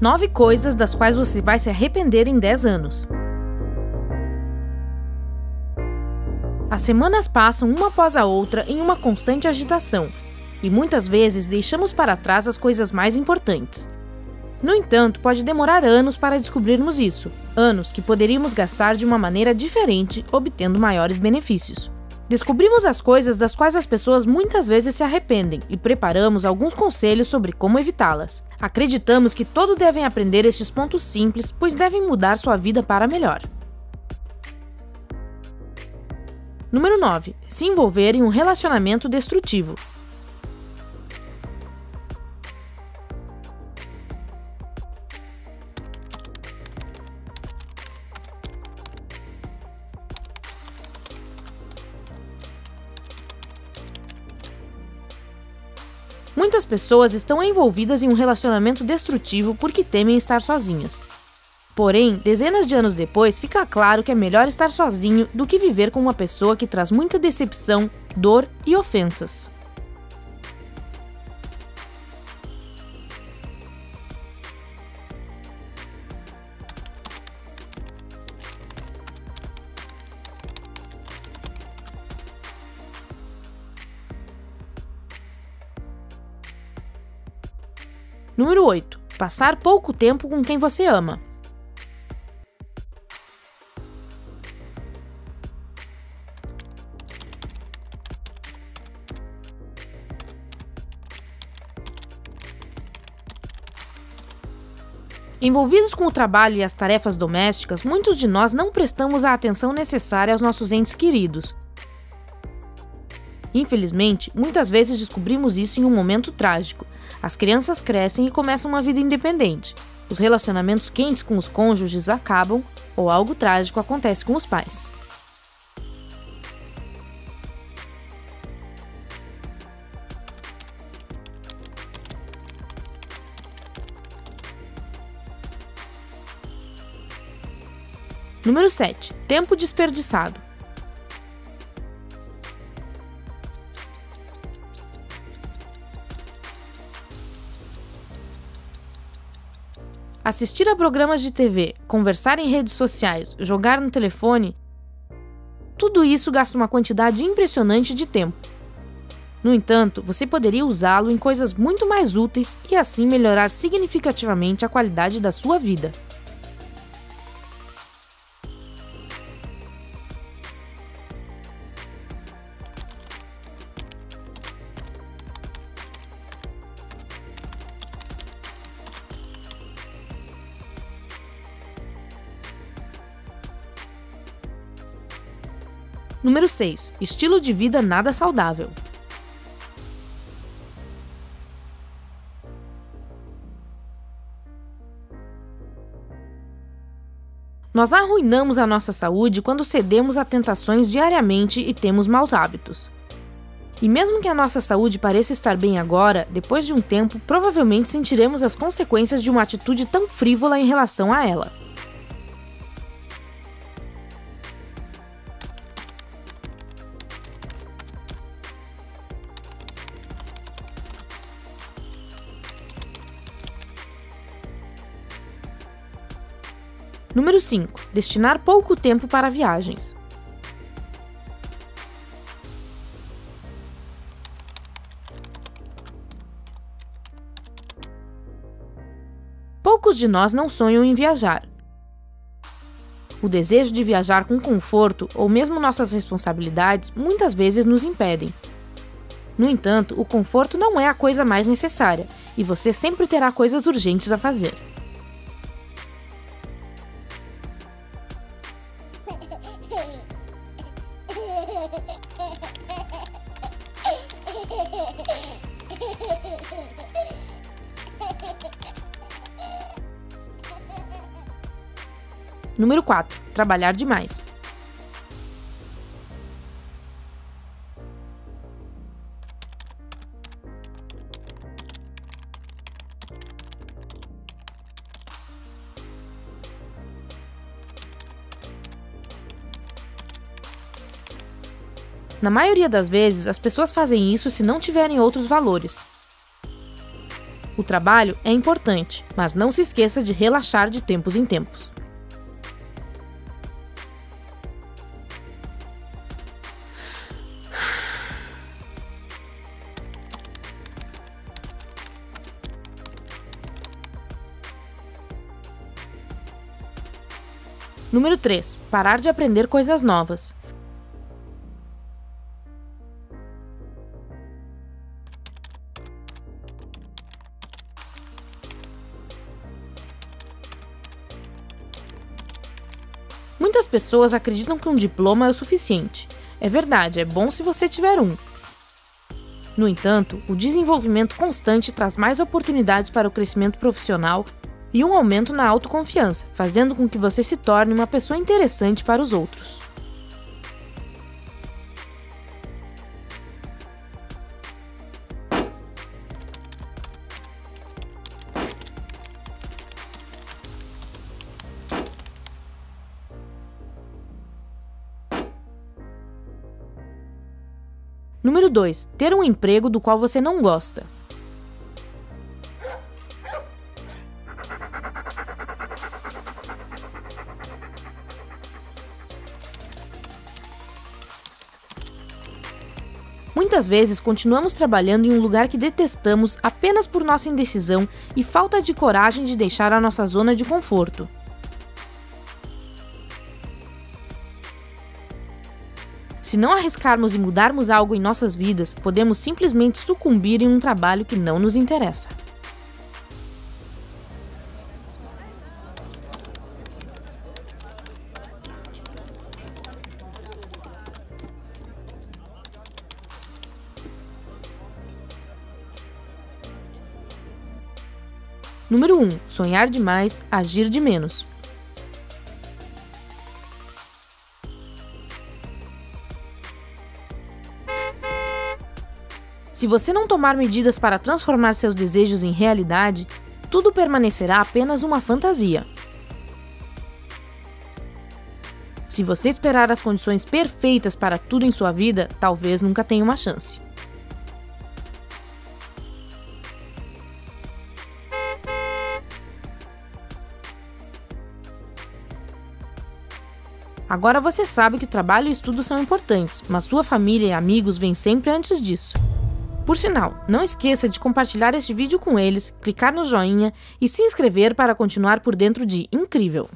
9 coisas das quais você vai se arrepender em 10 anos. As semanas passam uma após a outra em uma constante agitação, e muitas vezes deixamos para trás as coisas mais importantes. No entanto, pode demorar anos para descobrirmos isso, anos que poderíamos gastar de uma maneira diferente, obtendo maiores benefícios. Descobrimos as coisas das quais as pessoas muitas vezes se arrependem e preparamos alguns conselhos sobre como evitá-las. Acreditamos que todos devem aprender estes pontos simples, pois devem mudar sua vida para melhor. Número 9. Se envolver em um relacionamento destrutivo. Muitas pessoas estão envolvidas em um relacionamento destrutivo porque temem estar sozinhas. Porém, dezenas de anos depois, fica claro que é melhor estar sozinho do que viver com uma pessoa que traz muita decepção, dor e ofensas. Número 8. Passar pouco tempo com quem você ama. Envolvidos com o trabalho e as tarefas domésticas, muitos de nós não prestamos a atenção necessária aos nossos entes queridos. Infelizmente, muitas vezes descobrimos isso em um momento trágico. As crianças crescem e começam uma vida independente. Os relacionamentos quentes com os cônjuges acabam, ou algo trágico acontece com os pais. Número 7. Tempo desperdiçado. Assistir a programas de TV, conversar em redes sociais, jogar no telefone, tudo isso gasta uma quantidade impressionante de tempo. No entanto, você poderia usá-lo em coisas muito mais úteis e assim melhorar significativamente a qualidade da sua vida. Número 6. Estilo de vida nada saudável. Nós arruinamos a nossa saúde quando cedemos a tentações diariamente e temos maus hábitos. E mesmo que a nossa saúde pareça estar bem agora, depois de um tempo, provavelmente sentiremos as consequências de uma atitude tão frívola em relação a ela. Número 5. Destinar pouco tempo para viagens. Poucos de nós não sonham em viajar. O desejo de viajar com conforto ou mesmo nossas responsabilidades muitas vezes nos impedem. No entanto, o conforto não é a coisa mais necessária e você sempre terá coisas urgentes a fazer. Número 4. Trabalhar demais. Na maioria das vezes, as pessoas fazem isso se não tiverem outros valores. O trabalho é importante, mas não se esqueça de relaxar de tempos em tempos. Número 3. Parar de aprender coisas novas. Muitas pessoas acreditam que um diploma é o suficiente. É verdade, é bom se você tiver um. No entanto, o desenvolvimento constante traz mais oportunidades para o crescimento profissional e um aumento na autoconfiança, fazendo com que você se torne uma pessoa interessante para os outros. Número 2. Ter um emprego do qual você não gosta. Muitas vezes continuamos trabalhando em um lugar que detestamos apenas por nossa indecisão e falta de coragem de deixar a nossa zona de conforto. Se não arriscarmos e mudarmos algo em nossas vidas, podemos simplesmente sucumbir em um trabalho que não nos interessa. Número 1. Sonhar demais, agir de menos. Se você não tomar medidas para transformar seus desejos em realidade, tudo permanecerá apenas uma fantasia. Se você esperar as condições perfeitas para tudo em sua vida, talvez nunca tenha uma chance. Agora você sabe que o trabalho e o estudo são importantes, mas sua família e amigos vêm sempre antes disso. Por sinal, não esqueça de compartilhar este vídeo com eles, clicar no joinha e se inscrever para continuar por dentro de Incrível!